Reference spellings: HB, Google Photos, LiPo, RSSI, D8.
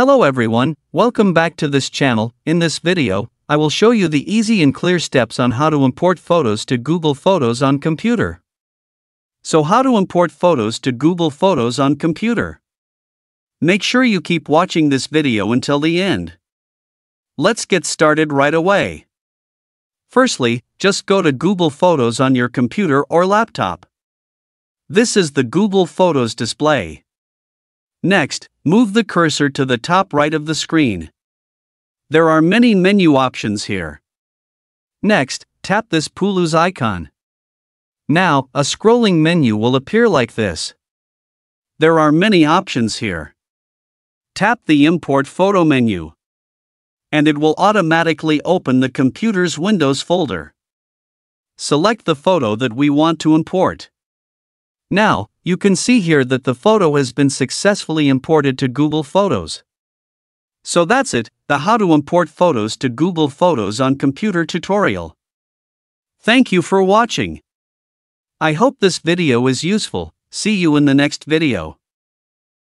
Hello everyone, welcome back to this channel. In this video, I will show you the easy and clear steps on how to import photos to Google Photos on computer. So how to import photos to Google Photos on computer. Make sure you keep watching this video until the end. Let's get started right away. Firstly, just go to Google Photos on your computer or laptop. This is the Google Photos display. Next, move the cursor to the top right of the screen. There are many menu options here. Next, tap this Pulu's icon. Now, a scrolling menu will appear like this. There are many options here. Tap the Import Photo menu, and it will automatically open the computer's Windows folder. Select the photo that we want to import. Now, you can see here that the photo has been successfully imported to Google Photos. So that's it, the How to Import Photos to Google Photos on Computer tutorial. Thank you for watching. I hope this video is useful. See you in the next video.